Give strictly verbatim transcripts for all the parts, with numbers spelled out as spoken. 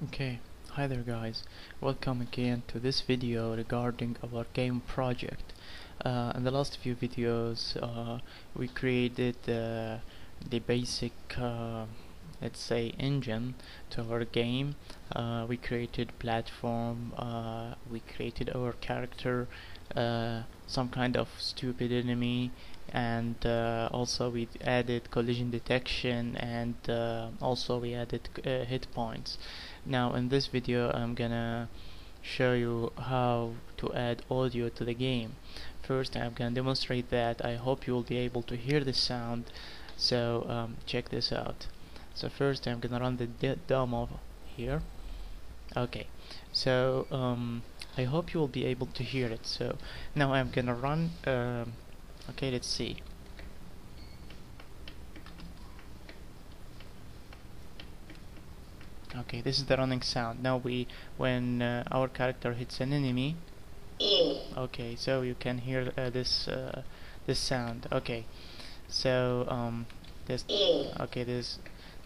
Okay, hi there guys, welcome again to this video regarding our game project. Uh, in the last few videos uh, we created uh, the basic uh, let's say engine to our game. Uh, we created platform, uh, we created our character, uh, some kind of stupid enemy, and uh, also we added collision detection, and uh, also we added uh, hit points. Now in this video I'm gonna show you how to add audio to the game. First I'm gonna demonstrate that. I hope you'll be able to hear the sound, so um, check this out. So first I'm gonna run the demo here. Okay, so um, I hope you'll be able to hear it. So now I'm gonna run um, okay, let's see. Okay, this is the running sound. Now we, when uh, our character hits an enemy. Okay, so you can hear uh, this uh, this sound. Okay, so um, this. Okay, this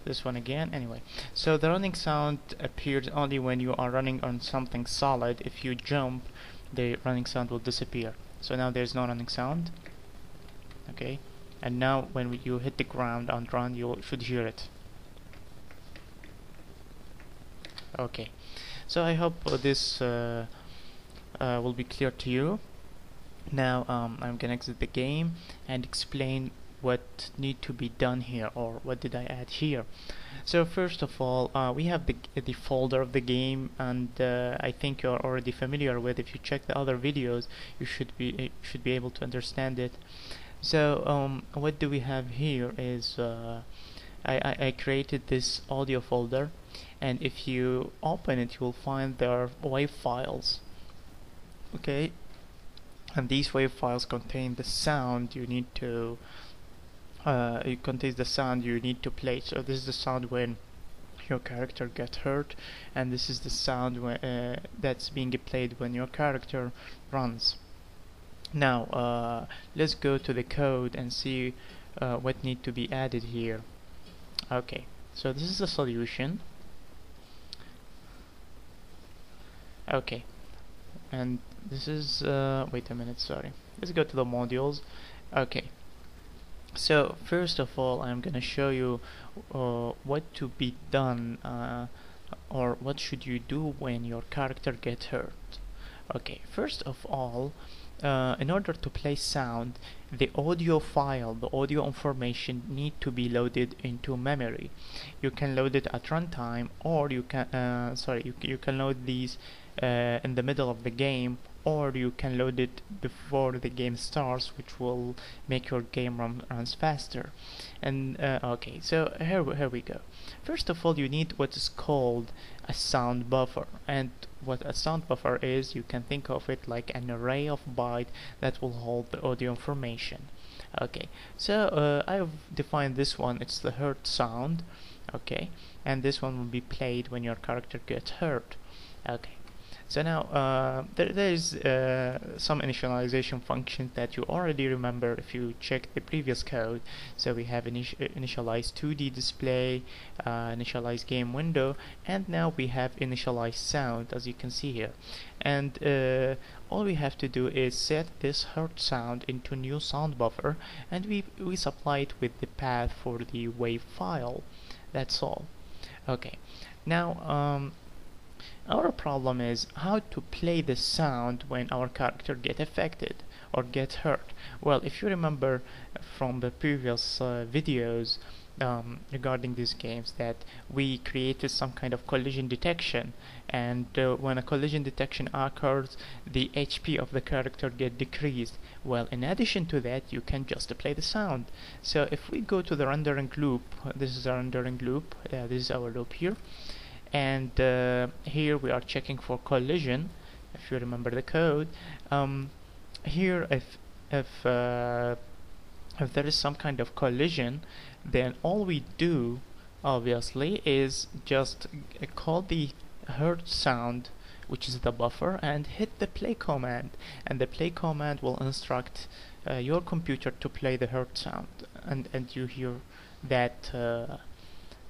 this one again. Anyway, so the running sound appears only when you are running on something solid. If you jump, the running sound will disappear. So now there's no running sound. Okay, and now when we, you hit the ground and run, you should hear it. Okay, so I hope uh, this uh, uh, will be clear to you. Now um, I'm gonna exit the game and explain what need to be done here, or what did I add here. So first of all, uh, we have the, the folder of the game, and uh, I think you're already familiar with. If you check the other videos, you should be you should be able to understand it. So um, what do we have here is uh, I, I, I created this audio folder, and if you open it, you will find there are WAV files. Okay, and these WAV files contain the sound you need to uh, it contains the sound you need to play. So this is the sound when your character gets hurt, and this is the sound when, uh, that's being played when your character runs. Now uh, let's go to the code and see uh, what need to be added here. Okay, so this is the solution. Okay, and this is uh, wait a minute, sorry, let's go to the modules. Okay, so first of all I'm gonna show you uh, what to be done, uh, or what should you do when your character gets hurt. Okay, first of all, Uh, in order to play sound, the audio file, the audio information need to be loaded into memory. You can load it at runtime, or you can uh, sorry you, you can load these uh, in the middle of the game, or you can load it before the game starts, which will make your game run runs faster. And uh, okay, so here, here we go. First of all, you need what is called a sound buffer, and what a sound buffer is, you can think of it like an array of bytes that will hold the audio information. Okay, so uh, I've defined this one, it's the hurt sound. Okay, and this one will be played when your character gets hurt. Okay, so now uh, there, there is uh, some initialization function that you already remember if you checked the previous code. So we have init initialize two D display, uh, initialize game window, and now we have initialize sound, as you can see here. And uh, all we have to do is set this hurt sound into new sound buffer, and we, we supply it with the path for the WAV file. That's all. Okay, now um, our problem is how to play the sound when our character get affected or get hurt. Well, if you remember from the previous uh, videos um, regarding these games, that we created some kind of collision detection, and uh, when a collision detection occurs, the H P of the character get decreased. Well, in addition to that, you can just play the sound. So if we go to the rendering loop, this is our rendering loop, uh, this is our loop here, and uh, here we are checking for collision. If you remember the code, um, here if if uh, if there is some kind of collision, then all we do obviously is just call the hurt sound, which is the buffer, and hit the play command, and the play command will instruct uh, your computer to play the hurt sound, and and you hear that uh,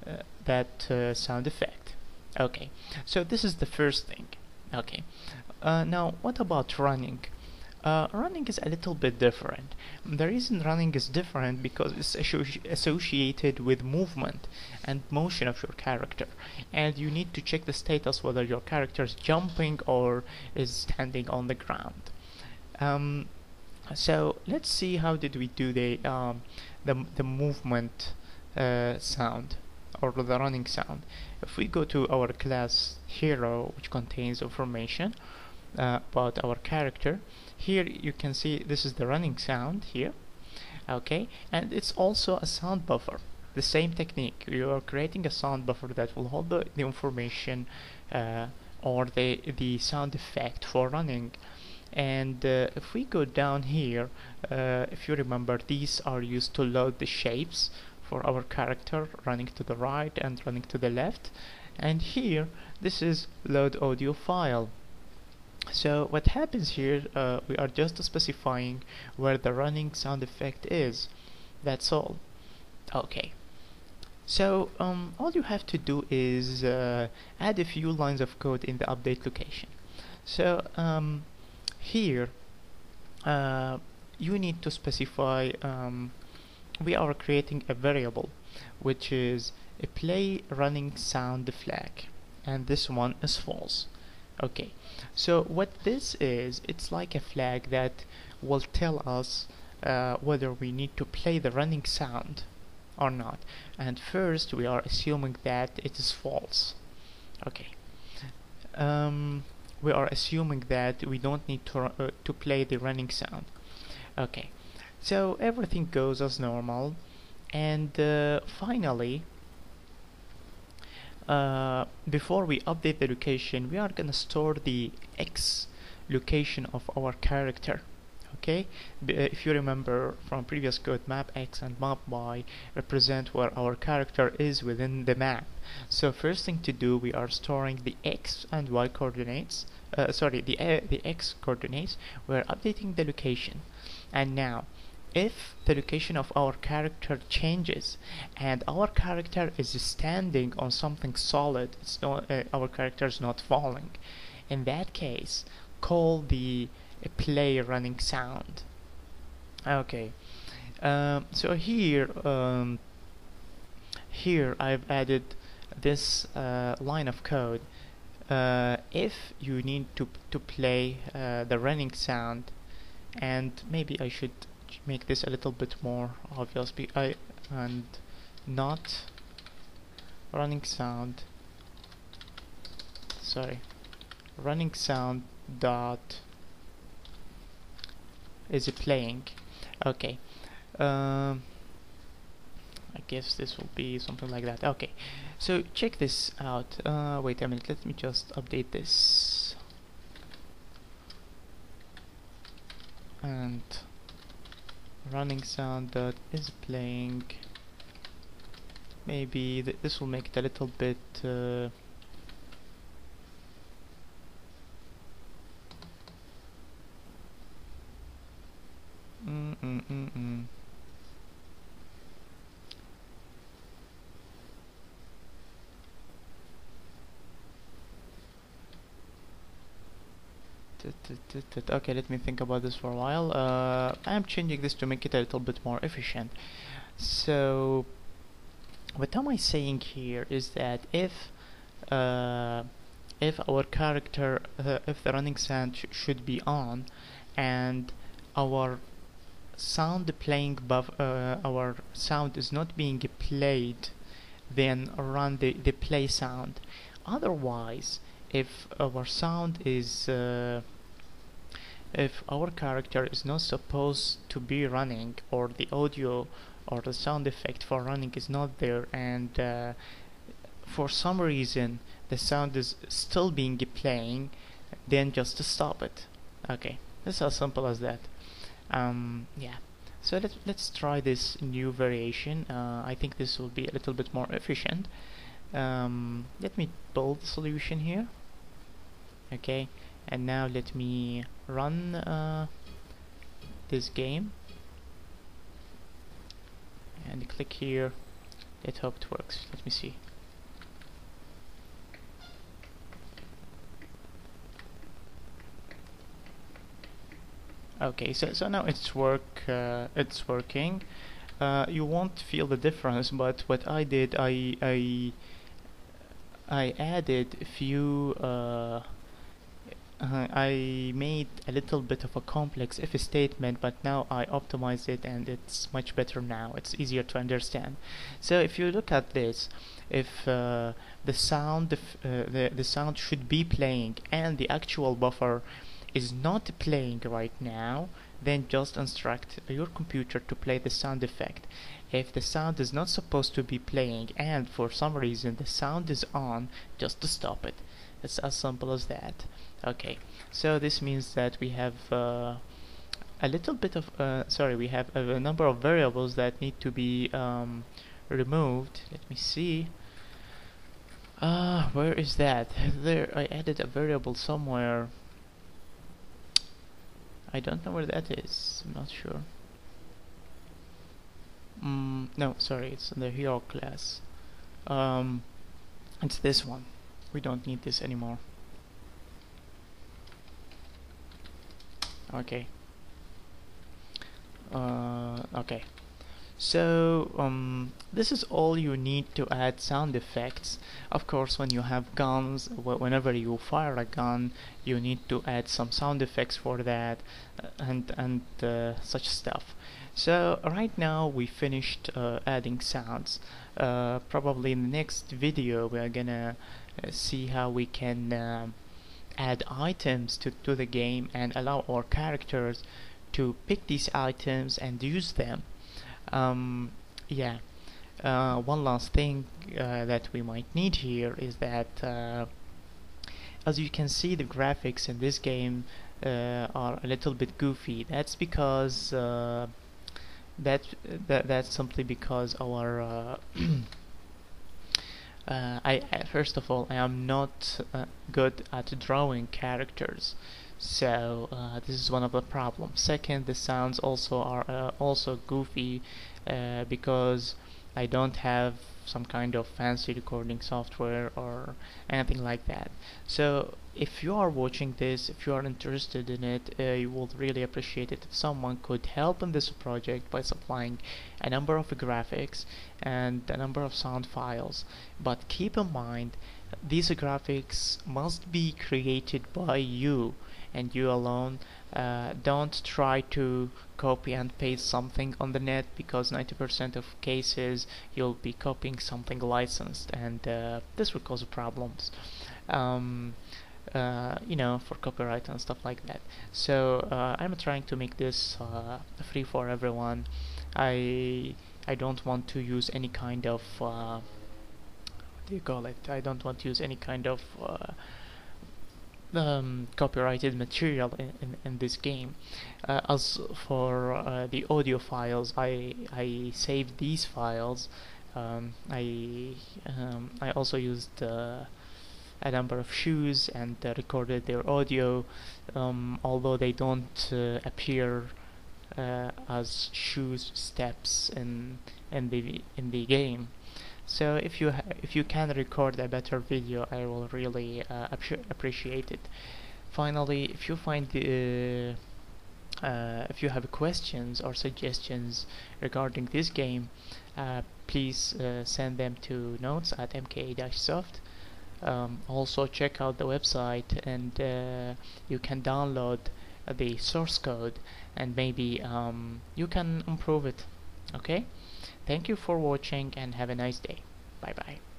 uh, that uh, sound effect. Okay, so this is the first thing. Okay, uh, now what about running? Uh, running is a little bit different. The reason running is different because it's associ associated with movement and motion of your character, and you need to check the status whether your character is jumping or is standing on the ground. Um, so let's see how did we do the um, the, the movement uh, sound or the running sound. If we go to our class hero, which contains information Uh, about our character, here you can see this is the running sound here, okay, and it's also a sound buffer. The same technique, you are creating a sound buffer that will hold the, the information uh, or the the sound effect for running. And uh, if we go down here, uh, if you remember, these are used to load the shapes for our character running to the right and running to the left, and here this is load audio file. So what happens here, uh, we are just specifying where the running sound effect is, that's all. Okay, so um, all you have to do is uh, add a few lines of code in the update location. So um, here uh, you need to specify, um, we are creating a variable which is a play running sound flag, and this one is false. Okay, so what this is, it's like a flag that will tell us uh, whether we need to play the running sound or not, and first we are assuming that it is false. Okay, um, we are assuming that we don't need to, uh, to play the running sound. Okay, so everything goes as normal, and uh, finally Uh, before we update the location, we are gonna store the X location of our character. Okay, B uh, if you remember from previous code, map X and map Y represent where our character is within the map. So first thing to do, we are storing the X and Y coordinates, uh, sorry, the, uh, the X coordinates. We're updating the location, and now if the location of our character changes and our character is standing on something solid, it's not, uh, our character is not falling, in that case call the uh, play running sound. Okay, um, so here um, here I've added this uh, line of code. Uh, if you need to, to play uh, the running sound, and maybe I should make this a little bit more obvious, I, and not running sound, sorry, running sound dot is it playing. Okay, um, I guess this will be something like that. Okay, so check this out. Uh, wait a minute, let me just update this and running sound that is playing. Maybe th this will make it a little bit uh, mm mm mm mm okay, let me think about this for a while. uh, I'm changing this to make it a little bit more efficient. So what am I saying here is that if uh, if our character, uh, if the running sound sh should be on, and our sound playing buff, uh, our sound is not being played, then run the, the play sound. Otherwise, if our sound is uh, if our character is not supposed to be running, or the audio or the sound effect for running is not there, and uh, for some reason the sound is still being playing, then just stop it. Okay, it's as simple as that. Um, yeah, so let's, let's try this new variation. uh, I think this will be a little bit more efficient. Um, let me build the solution here. Okay, and now let me run uh, this game and click here. Let's hope it works. Let me see. Okay, so, so now it's work uh, it's working. Uh, you won't feel the difference, but what I did, I I, I added a few uh, Uh, I made a little bit of a complex if statement, but now I optimized it and it's much better now. It's easier to understand. So if you look at this, if uh, the sound if, uh, the, the sound should be playing and the actual buffer is not playing right now, then just instruct your computer to play the sound effect. If the sound is not supposed to be playing and for some reason the sound is on, just stop it. It's as simple as that. Okay, so this means that we have uh, a little bit of uh, sorry we have a, a number of variables that need to be um, removed. Let me see, ah uh, where is that? There, I added a variable somewhere. I don't know where that is. I'm not sure. Mm, no, sorry, it's in the hero class. Um, it's this one. We don't need this anymore. Okay. Uh, okay. So um, this is all you need to add sound effects. Of course, when you have guns, wh whenever you fire a gun, you need to add some sound effects for that, uh, and and uh, such stuff. So right now we finished uh, adding sounds. Uh, probably in the next video we are gonna uh, see how we can uh, add items to to the game and allow our characters to pick these items and use them. Um, yeah, uh, one last thing uh, that we might need here is that uh, as you can see, the graphics in this game uh, are a little bit goofy. That's because uh, that, that that's simply because our uh, uh, I, I first of all I am not uh, good at drawing characters. So uh, this is one of the problems. Second, the sounds also are uh, also goofy uh, because I don't have some kind of fancy recording software or anything like that. So if you are watching this, if you are interested in it, uh, you would really appreciate it if someone could help in this project by supplying a number of graphics and a number of sound files. But keep in mind, these graphics must be created by you and you alone. Uh, don't try to copy and paste something on the net, because ninety percent of cases you'll be copying something licensed, and uh, this will cause problems, um, uh, you know, for copyright and stuff like that. So uh, I'm trying to make this uh, free for everyone. I I don't want to use any kind of uh, what do you call it? I don't want to use any kind of uh, Um, copyrighted material in, in, in this game. Uh, as for uh, the audio files, I I saved these files. Um, I um, I also used uh, a number of shoes and uh, recorded their audio, um, although they don't uh, appear uh, as shoes steps in in the in the game. So if you ha if you can record a better video, I will really uh, appreciate it. Finally, if you find the, uh, uh, if you have questions or suggestions regarding this game, uh, please uh, send them to notes at m k dash soft. Um, also check out the website, and uh, you can download the source code, and maybe um, you can improve it. Okay? Thank you for watching and have a nice day. Bye bye.